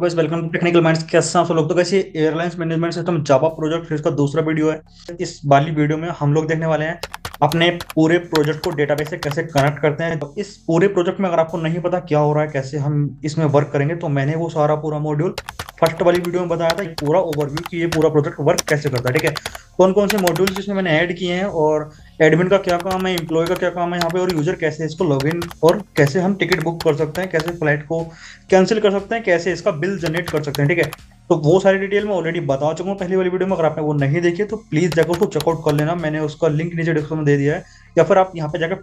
बस welcome to technical minds. कैसे हैं आप लोग? तो कैसे airlines management system Java project फिर इसका दूसरा वीडियो है। इस वाली वीडियो में हम लोग देखने वाले हैं अपने पूरे प्रोजेक्ट को डेटाबेस से कैसे कनेक्ट करते हैं। तो इस पूरे प्रोजेक्ट में अगर आपको नहीं पता क्या हो रहा है, कैसे हम इसमें वर्क करेंगे, तो मैंने वो सारा पूरा मॉड्यूल फर्स्ट वाली वीडियो में बताया था, पूरा ओवरव्यू कि ये पूरा प्रोजेक्ट वर्क कैसे करता है। ठीक है, कौन कौन से मॉड्यूल्स जिसमें मैंने ऐड किए हैं और एडमिन का क्या काम है, एम्प्लॉय का क्या काम है यहाँ पे, और यूजर कैसे इसको लॉगिन और कैसे हम टिकट बुक कर सकते हैं, कैसे फ्लाइट को कैंसिल कर सकते हैं, कैसे इसका बिल जनरेट कर सकते हैं। ठीक है, तो वो सारी डिटेल मैं ऑलरेडी बता चुका हूँ पहली वाली वीडियो में। अगर आपने वो नहीं देखी तो प्लीज़ जाकर उसको चेकआउट कर लेना, मैंने उसका लिंक नीचे डिस्क्रिप्शन में दे दिया है, या फिर आप यहाँ पे जाकर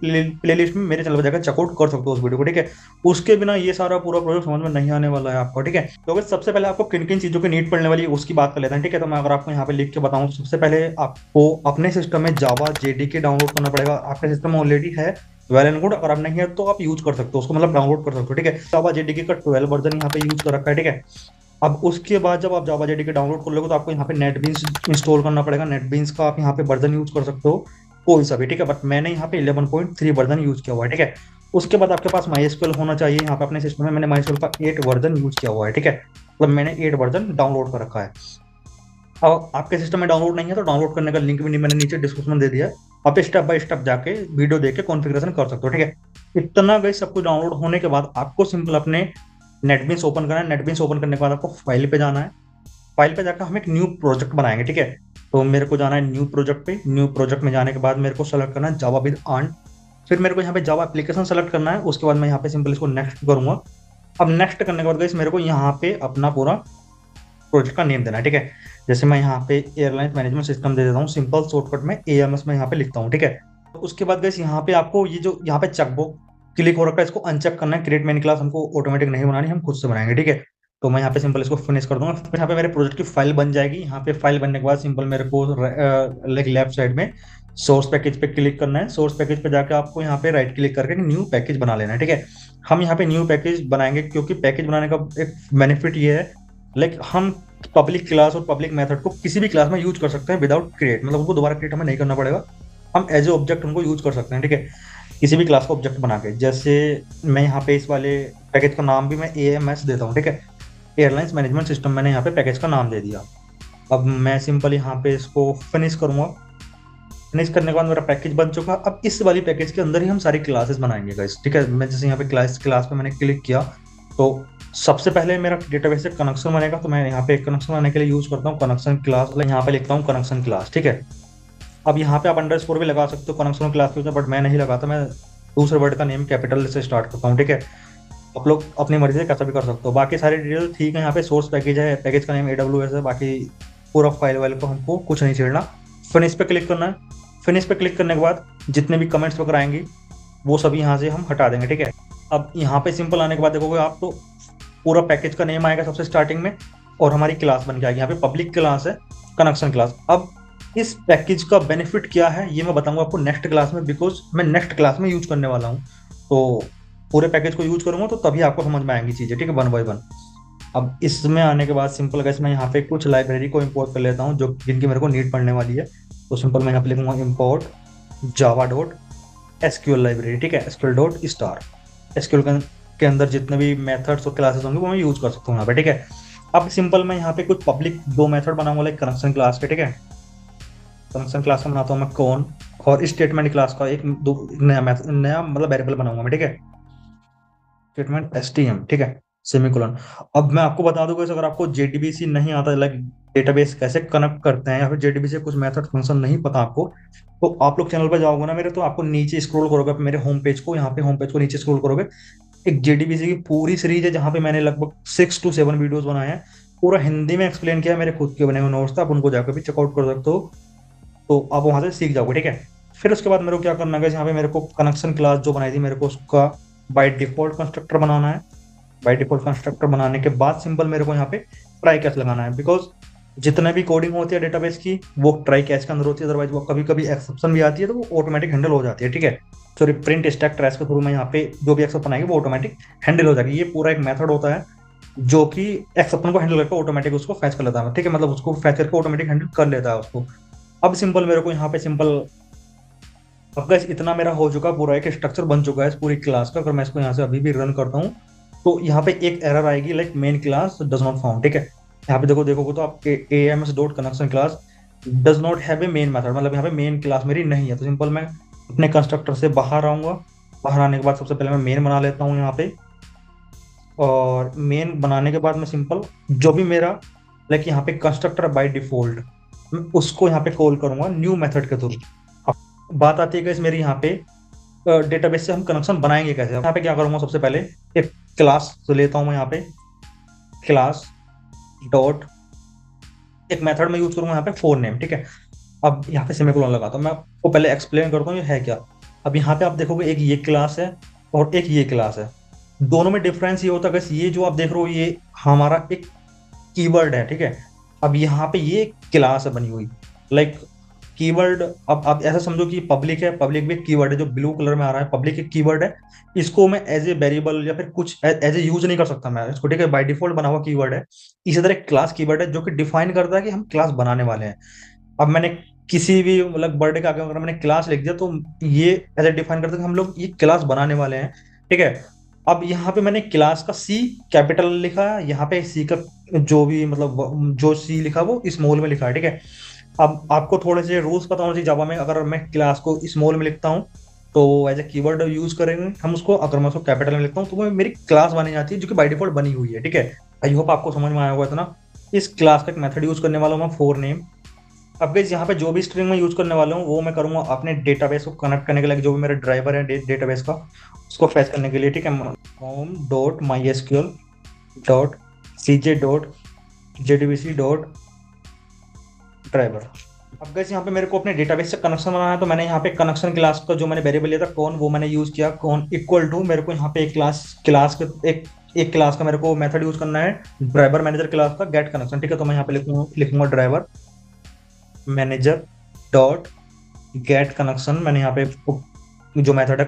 प्लेलिस्ट में मेरे चैनल पर जाकर चेकआउट कर सकते हो उस वीडियो को। ठीक है, उसके बिना ये सारा पूरा प्रोजेक्ट समझ में नहीं आने वाला है आपको। ठीक है, तो अगर सबसे पहले आपको किन किन चीज़ों की नीड पड़ने वाली है उसकी बात कर लेते हैं। ठीक है, तो मैं अगर आपको यहाँ पे लिख के बताऊँ, सबसे पहले आपको अपने सिस्टम में जावा JDK डाउनलोड करना पड़ेगा। आपका सिस्टम ऑलरेडी है, वेल एंड गुड। अगर आप नहीं है तो आप यूज कर सकते हो उसको, मतलब डाउनलोड कर सकते हो। ठीक है, जावा JDK का 12 वर्जन यहाँ पे यूज कर रखा है। ठीक है, अब उसके बाद जब आप जावा JDK डाउनलोड कर लोगे तो आपको यहाँ पे NetBeans इंस्टॉल करना पड़ेगा। NetBeans का आप यहाँ पे वर्जन यूज कर सकते हो कोई सा भी। ठीक है, बट मैंने यहाँ पे 11.3 वर्जन यूज किया हुआ है। ठीक है, उसके बाद आपके पास MySQL होना चाहिए। यहाँ पे अपने सिस्टम में मैंने MySQL का 8 वर्जन यूज किया हुआ है। ठीक है, मतलब मैंने 8 वर्जन डाउनलोड कर रखा है। अब आपके सिस्टम में डाउनलोड नहीं है तो डाउनलोड करने का लिंक भी मैंने नीचे डिस्क्रिप्शन में दे दिया है, आप स्टेप बाय स्टेप जाके वीडियो देख के कॉन्फ़िगरेशन कर सकते हो। ठीक है, इतना गई सब कुछ डाउनलोड होने के बाद आपको सिंपल अपने NetBeans ओपन करना है। NetBeans ओपन करने के बाद आपको फाइल पे जाना है। फाइल पे जाकर हम एक न्यू प्रोजेक्ट बनाएंगे। ठीक है, तो मेरे को जाना है न्यू प्रोजेक्ट पे। न्यू प्रोजेक्ट में जाने के बाद मेरे को सेलेक्ट करना है जावा विद आर्न, फिर मेरे को यहाँ पे जावा एप्लीकेशन सेलेक्ट करना है। उसके बाद मैं यहाँ पे सिंपल इसको नेक्स्ट करूँगा। अब नेक्स्ट करने के बाद गाइस मेरे को यहाँ पे अपना पूरा प्रोजेक्ट का नेम देना है। ठीक है, जैसे मैं यहाँ पे एयरलाइंस मैनेजमेंट सिस्टम दे देता हूँ, सिंपल शॉर्टकट में AMS में यहाँ पे लिखता हूँ। ठीक है, उसके बाद गाइस यहाँ पे आपको ये जो यहाँ पे चेकबॉक्स क्लिक हो रखा है इसको अनचेक करना है। क्रिएट मेन क्लास हमको ऑटोमेटिक नहीं बनानी, हम खुद से बनाएंगे। ठीक है, तो मैं यहाँ पे सिंपल इसको फिनिश कर दूंगा। फिर यहाँ पे मेरे प्रोजेक्ट की फाइल बन जाएगी। यहाँ पे फाइल बनने के बाद सिंपल मेरे को लेफ्ट साइड में सोर्स पैकेज पे क्लिक करना है। सोर्स पैकेज पे जाकर आपको यहाँ पे राइट क्लिक करके न्यू पैकेज बना लेना है। ठीक है, हम यहाँ पे न्यू पैकेज बनाएंगे क्योंकि पैकेज बनाने का एक बेनिफिट ये है, लाइक हम पब्लिक क्लास और पब्लिक मेथड को किसी भी क्लास में यूज कर सकते हैं विदाउट क्रिएट, मतलब उनको दोबारा क्रिएट हमें नहीं करना पड़ेगा, हम एज ए ऑब्जेक्ट उनको यूज कर सकते हैं। ठीक है, किसी भी क्लास का ऑब्जेक्ट बना के। जैसे मैं यहाँ पे इस वाले पैकेज का नाम भी मैं AMS देता हूँ। ठीक है, एयरलाइंस मैनेजमेंट सिस्टम मैंने यहाँ पे पैकेज का नाम दे दिया। अब मैं सिंपल यहाँ पे इसको फिनिश करूँगा। फिनिश करने के बाद मेरा पैकेज बन चुका। अब इस वाली पैकेज के अंदर ही हम सारी क्लासेस बनाएंगे गाइस। ठीक है, मैं जैसे यहाँ पे क्लास पर मैंने क्लिक किया तो सबसे पहले मेरा डेटाबेस से कनेक्शन बनेगा। तो मैं यहाँ पे कनेक्शन बनाने के लिए यूज़ करता हूँ कनेक्शन क्लास, यहाँ पे लिखता हूँ कनेक्शन क्लास। ठीक है, अब यहाँ पे आप अंडरस्कोर भी लगा सकते हो कनेक्शन क्लास के ऊपर, बट मैं नहीं लगाता, मैं दूसरे वर्ड का नेम कैपिटल से स्टार्ट करता हूँ। ठीक है, आप लोग अपनी मर्जी से कैसा भी कर सकते हो। बाकी सारी डिटेल ठीक है, यहाँ पे सोर्स पैकेज है, पैकेज का नेम AWS है, बाकी पूरा फाइल वाइल को हमको कुछ नहीं छेड़ना। फिनिश पे क्लिक करना है। फिनिश पे क्लिक करने के बाद जितने भी कमेंट्स वगैरह आएंगे वो सभी यहाँ से हम हटा देंगे। ठीक है, अब यहाँ पे सिंपल आने के बाद देखोगे आप तो पूरा पैकेज का नेम आएगा सबसे स्टार्टिंग में और हमारी क्लास बन के आएगी। यहाँ पे पब्लिक क्लास है कनेक्शन क्लास। अब इस पैकेज का बेनिफिट क्या है ये मैं बताऊंगा आपको नेक्स्ट क्लास में, बिकॉज मैं नेक्स्ट क्लास में यूज करने वाला हूं, तो पूरे पैकेज को यूज करूंगा तो तभी आपको समझ में आएंगी चीज़ें। ठीक है, 1 बाय 1। अब इसमें आने के बाद सिंपल गाइस मैं यहाँ पे कुछ लाइब्रेरी को इंपोर्ट कर लेता हूँ जो जिनकी मेरे को नीड पड़ने वाली है। तो सिंपल मैं यहाँ पे लिखूंगा इम्पोर्ट java.sql लाइब्रेरी। ठीक है, sql.star के अंदर जितने भी मेथड्स और क्लासेस होंगे वो मैं यूज कर सकता हूँ यहाँ पे। ठीक है, अब सिंपल मैं यहाँ पे कुछ पब्लिक 2 मेथड बनाऊंगा लाइक कनेक्शन क्लास के। ठीक है, फंक्शन क्लास का बनाता हूँ मैं कौन, और स्टेटमेंट क्लास का एक नया मतलब वेरिएबल बनाऊंगा मैं। ठीक है, स्टेटमेंट STM। ठीक है, सेमीकोलन। अब मैं आपको बता दूंगा अगर आपको JDBC नहीं आता, लाइक डेटाबेस कैसे कनेक्ट करते हैं, या फिर JDBC से कुछ मेथड फंक्शन नहीं पता आपको, तो आप लोग चैनल पर जाओगे ना मेरे, तो आपको नीचे स्क्रॉल करोगे मेरे होम पेज को, यहाँ पे होम पेज को नीचे स्क्रॉल करोगे एक JDBC की पूरी सीरीज है जहाँ पे मैंने लगभग 6 से 7 वीडियोज बनाए हैं, पूरा हिंदी में एक्सप्लेन किया है, मेरे खुद के बने हुए नोट्स था, आप उनको जाकर भी चेकआउट कर सकते हो, तो आप वहाँ से सीख जाओगे। ठीक है, फिर उसके बाद मेरे को क्या करना है, यहाँ पे मेरे को कनेक्शन क्लास जो बनाई थी मेरे को उसका बाय डिफॉल्ट कंस्ट्रक्टर बनाना है। बाय डिफॉल्ट कंस्ट्रक्टर बनाने के बाद सिंपल मेरे को यहाँ पे ट्राई कैश लगाना है, बिकॉज जितने भी कोडिंग होती है डेटाबेस की वो ट्राई कैश के अंदर होती है, अदरवाइज वो कभी कभी एक्सेप्शन भी आती है तो वो ऑटोमेटिक हैंडल हो जाती है। ठीक है, सॉरी प्रिंट स्टैक ट्रैश के थ्रू मैं यहाँ पे जो भी एक्सेप्शन आएगी वो ऑटोमेटिक हैंडल हो जाएगी। ये पूरा एक मेथड होता है जो कि एक्सेप्शन को हैंडल करके ऑटोमेटिक उसको फैच कर लेता है। ठीक है, मतलब उसको फैच करके ऑटोमेटिक हैंडल कर लेता है उसको। अब सिंपल मेरे को यहाँ पे सिंपल अब गाइस इतना मेरा हो चुका, पूरा एक स्ट्रक्चर बन चुका है इस पूरी क्लास का। अगर मैं इसको यहाँ से अभी भी रन करता हूँ तो यहाँ पे एक एरर आएगी like main class does not found. ठीक है, यहाँ पे देखोगे तो आपके AMS dot connection class does not have a main method, मतलब यहाँ पे मेन क्लास मेरी नहीं है। तो सिंपल मैं अपने कंस्ट्रक्टर से बाहर आऊँगा, बाहर आने के बाद सबसे पहले मैं मेन बना लेता हूँ यहाँ पे, और मेन बनाने के बाद मैं सिंपल जो भी मेरा लाइक यहाँ पे कंस्ट्रक्टर बाय डिफॉल्ट मैं उसको यहाँ पे कॉल करूँगा न्यू मेथड के थ्रू। अब बात आती है कि इस मेरी यहाँ पे डेटाबेस से हम कनेक्शन बनाएंगे कैसे। यहाँ पे क्या करूँगा, सबसे पहले एक क्लास लेता हूँ मैं यहाँ पे, क्लास डॉट एक मेथड में यूज करूँगा यहाँ पे फोर नेम। ठीक है, अब यहाँ पे सेमीकोलन लगाता हूँ, मैं आपको पहले एक्सप्लेन करता हूँ ये है क्या। अब यहाँ पे आप देखोगे एक ये क्लास है और एक ये क्लास है, दोनों में डिफरेंस ये होता है कि ये जो आप देख रहे हो ये हमारा एक कीवर्ड है। ठीक है, अब यहाँ पे ये क्लास बनी हुई लाइक कीवर्ड, अब आप ऐसा समझो कि पब्लिक है, पब्लिक भी कीवर्ड है जो ब्लू कलर में आ रहा है, पब्लिक एक कीवर्ड है। इसको मैं एज ए वेरिएबल या फिर कुछ एज ए यूज नहीं कर सकता मैं इसको। ठीक है, बाय डिफॉल्ट बना हुआ कीवर्ड है। इसी तरह क्लास कीवर्ड है जो कि डिफाइन करता है कि हम क्लास बनाने वाले हैं। अब मैंने किसी भी मतलब बर्थडे का आगे अगर मैंने क्लास लिख दिया तो ये एज ए डिफाइन करता है कि हम लोग ये क्लास बनाने वाले हैं। ठीक है, अब यहाँ पे मैंने क्लास का C कैपिटल लिखा, यहाँ पे C का जो भी मतलब जो C लिखा वो स्मॉल में लिखा है। ठीक है, अब आपको थोड़े से रूल्स पता होना चाहिए जावा में। अगर मैं क्लास को स्मॉल में लिखता हूँ तो एज ए कीवर्ड यूज करेंगे हम उसको, अगर मैं उसको कैपिटल में लिखता हूँ तो वो मेरी क्लास बनी जाती है जो कि बाय डिफॉल्ट बनी हुई है। ठीक है, आई होप आपको समझ में आया होगा इतना। इस क्लास का एक मेथड यूज करने वाला हूँ मैं फोर नेम। अब गाइस यहाँ पे जो भी स्ट्रिंग में यूज करने वाला हूँ वो मैं करूँगा अपने डेटाबेस को कनेक्ट करने के लिए, जो भी मेरा ड्राइवर है डेटाबेस का उसको फैच करने के लिए। ठीक है, home dot mysql dot cj dot jdbc dot driver. अब गाइस यहाँ पे मेरे को अपने डेटाबेस से कनेक्शन बनाना है, तो मैंने यहाँ पे कनेक्शन क्लास का जो मैंने वेरिएबल लिया था कौन, वो मैंने यूज किया कौन इक्वल टू। मेरे को यहाँ पे एक क्लास का मेरे को मेथड यूज करना है ड्राइवर मैनेजर क्लास का गेट कनेक्शन। ठीक है, तो मैं यहाँ पे लिखूंगा driver manager dot get connection. मैंने यहाँ पे जो मेथड है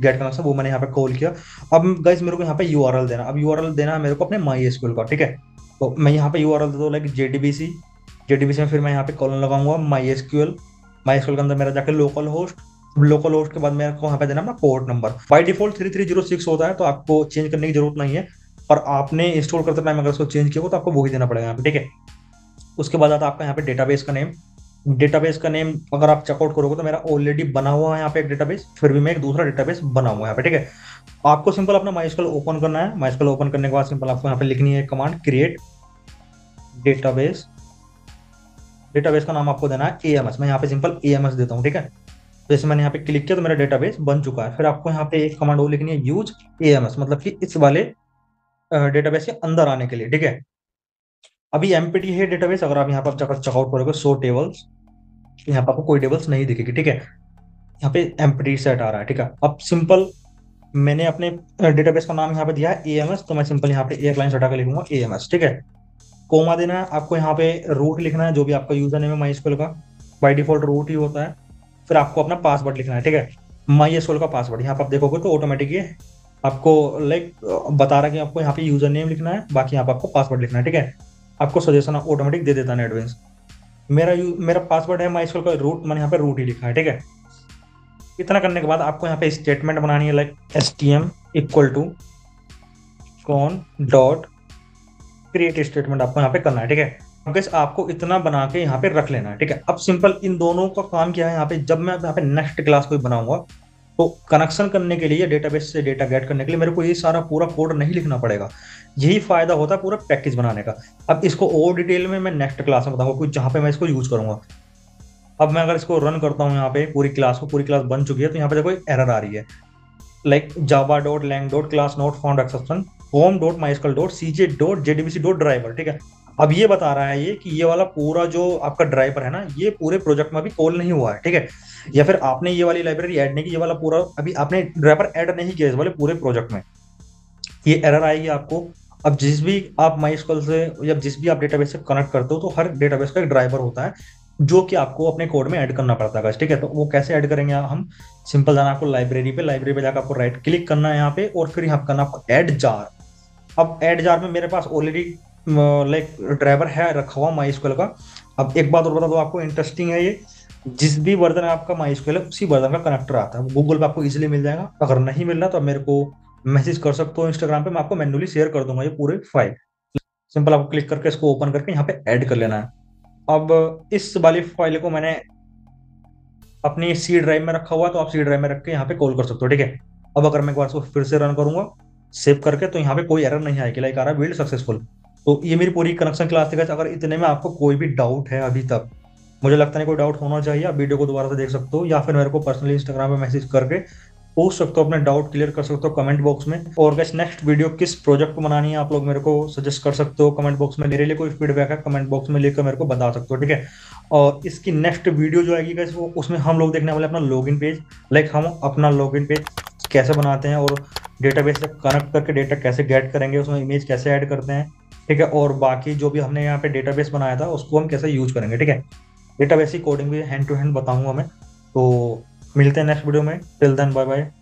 गेट कनेक्शन वो मैंने यहाँ पे कॉल किया। अब गाइस मेरे को यहाँ पे यूआरएल देना, अब यूआरएल देना है मेरे को अपने MySQL का। ठीक है, तो मैं यहाँ पे यूआरएल देता हूँ लाइक JDBC में, फिर मैं यहाँ पे कॉलन लगाऊंगा MySQL के अंदर मेरा जाके लोकल होस्ट के बाद मेरे को वहाँ पे देना अपना पोर्ट नंबर। बाई डिफॉल्ट 3306 होता है, तो आपको चेंज करने की जरूरत नहीं है, और आपने इंस्टॉल करते टाइम अगर उसको चेंज किया हो तो आपको वो ही देना पड़ेगा यहाँ पे। ठीक है, उसके बाद आता है आपका यहाँ पे डेटाबेस का नेम। अगर आप चेकआउट करोगे तो मेरा ऑलरेडी बना हुआ है यहाँ पे एक डेटाबेस, फिर भी मैं एक दूसरा डेटाबेस बना हुआ है यहाँ पे। ठीक है, आपको सिंपल अपना MySQL ओपन करना है। MySQL ओपन करने के बाद सिंपल आपको यहाँ पे लिखनी है कमांड क्रिएट डेटाबेस। डेटाबेस का नाम आपको देना है AMS, मैं यहाँ पे सिंपल AMS देता हूँ। ठीक है, जैसे मैंने यहाँ पे क्लिक किया तो मेरा डेटाबेस बन चुका है। फिर आपको यहाँ पे एक कमांड वो लिखनी है यूज AMS, मतलब कि इस वाले डेटाबेस के अंदर आने के लिए। ठीक है, अभी एमपीटी है डेटाबेस, अगर आप यहाँ पर चेकआउट करोगे 100 टेबल्स, यहाँ पर आपको कोई टेबल्स नहीं दिखेगी। ठीक है, यहाँ पे एमपीटी सेट आ रहा है। ठीक है, अब सिंपल मैंने अपने डेटाबेस का नाम यहाँ पे दिया है AMS, तो मैं सिंपल यहाँ पे एयरलाइंस हटा के लिखूंगा AMS। ठीक है, कोमा देना है आपको, यहाँ पे रूट लिखना है जो भी आपका यूजर नेम है MySQL का, बाई डिफॉल्ट रूट ही होता है। फिर आपको अपना पासवर्ड लिखना है। ठीक है, MySQL का पासवर्ड यहाँ पर आप देखोगे तो ऑटोमेटिक ये आपको लाइक बता रहा है कि आपको यहाँ पे यूजर नेम लिखना है, बाकी यहाँ पर आपको पासवर्ड लिखना है। ठीक है, आपको सजेशन ऑटोमेटिक दे देता है एडवेंस। मेरा पासवर्ड है MySQL का रूट, मैंने यहाँ पे रूट ही लिखा है। ठीक है, इतना करने के बाद आपको यहाँ पे स्टेटमेंट बनानी है like stm equal to con dot create statement आपको यहाँ पे करना है। ठीक है, अब गाइस आपको इतना बना के यहाँ पे रख लेना है। ठीक है, अब सिंपल इन दोनों का काम क्या है, यहाँ पे जब मैं यहाँ पे नेक्स्ट क्लास को बनाऊंगा तो कनेक्शन करने के लिए डेटाबेस से डेटा गेट करने के लिए मेरे को ये सारा पूरा कोड नहीं लिखना पड़ेगा। यही फायदा होता है पूरा पैकेज बनाने का। अब इसको और डिटेल में मैं नेक्स्ट क्लास में बताऊंगा जहाँ पे मैं इसको यूज करूंगा। अब मैं अगर इसको रन करता हूँ यहाँ पे पूरी क्लास बन चुकी है, तो यहाँ पे देखो एक एरर आ रही है like Java dot lang dot class not found exception home dot MySQL dot cj dot jdbc dot driver. ठीक है, अब ये बता रहा है ये कि ये वाला पूरा जो आपका ड्राइवर है ना ये पूरे प्रोजेक्ट में अभी कॉल नहीं हुआ है। ठीक है, या फिर आपने ये वाली लाइब्रेरी ऐड नहीं की, ये वाला पूरा अभी आपने ड्राइवर ऐड नहीं किया इस वाले पूरे प्रोजेक्ट में, ये एरर आएगी आपको। अब जिस भी आप MySQL से या जिस भी आप डेटाबेस से कनेक्ट करते हो तो हर डेटाबेस का एक ड्राइवर होता है जो कि आपको अपने कोड में ऐड करना पड़ता है। ठीक है, तो वो कैसे ऐड करेंगे हम, सिंपल जाना आपको लाइब्रेरी पे जाकर आपको राइट क्लिक करना है यहाँ पे, और फिर यहाँ करना आपको ऐड जार। अब ऐड जार में मेरे पास ऑलरेडी लाइक ड्राइवर है रखा हुआ MySQL का। अब एक बात और बता दो आपको इंटरेस्टिंग है ये, जिस भी वर्जन आपका MySQL है उसी वर्जन का कनेक्टर आता है, गूगल पे आपको इजिली मिल जाएगा। अगर नहीं मिल रहा तो मेरे को मैसेज कर सकते हो इंस्टाग्राम पे, मैं आपको मैन्युअली शेयर कर दूंगा ये पूरी फाइल। सिंपल आपको क्लिक करके इसको ओपन करके यहाँ पे ऐड कर लेना है। अब इस वाली फाइल को मैंने अपनी सी ड्राइव में रखा हुआ है, तो आप सी ड्राइव में रख के यहाँ पे कॉल कर सकते हो, ठीक है। अब अगर मैं एक बार इसको फिर से रन करूंगा सेव करके, तो यहाँ पे कोई एरर नहीं आएगी, लाइक आ रहा है बिल्ड सक्सेसफुल। तो ये मेरी पूरी कनेक्शन क्लास थी। अगर इतने में आपको कोई भी डाउट है, अभी तक मुझे लगता नहीं कोई डाउट होना चाहिए, आप वीडियो को दोबारा से देख सकते हो या फिर मेरे को पर्सनली इंस्टाग्राम पे मैसेज करके पूछ सकते हो, अपने डाउट क्लियर कर सकते हो कमेंट बॉक्स में। और गाइस नेक्स्ट वीडियो किस प्रोजेक्ट को बनानी है आप लोग मेरे को सजेस्ट कर सकते हो कमेंट बॉक्स में। मेरे लिए कोई फीडबैक है कमेंट बॉक्स में लेकर मेरे को बता सकते हो, ठीक है। और इसकी नेक्स्ट वीडियो जो आएगी गाइस, वो उसमें हम लोग देखने वाले अपना लॉगिन पेज, लाइक हम अपना लॉगिन पेज कैसे बनाते हैं और डेटाबेस से कनेक्ट करके डेटा कैसे गेट करेंगे, उसमें इमेज कैसे ऐड करते हैं, ठीक है। और बाकी जो भी हमने यहाँ पे डेटाबेस बनाया था उसको हम कैसे यूज करेंगे, ठीक है। डेटाबेस की कोडिंग भी हैंड टू हैंड बताऊंगा मैं। तो मिलते हैं नेक्स्ट वीडियो में, टिल देन बाय बाय।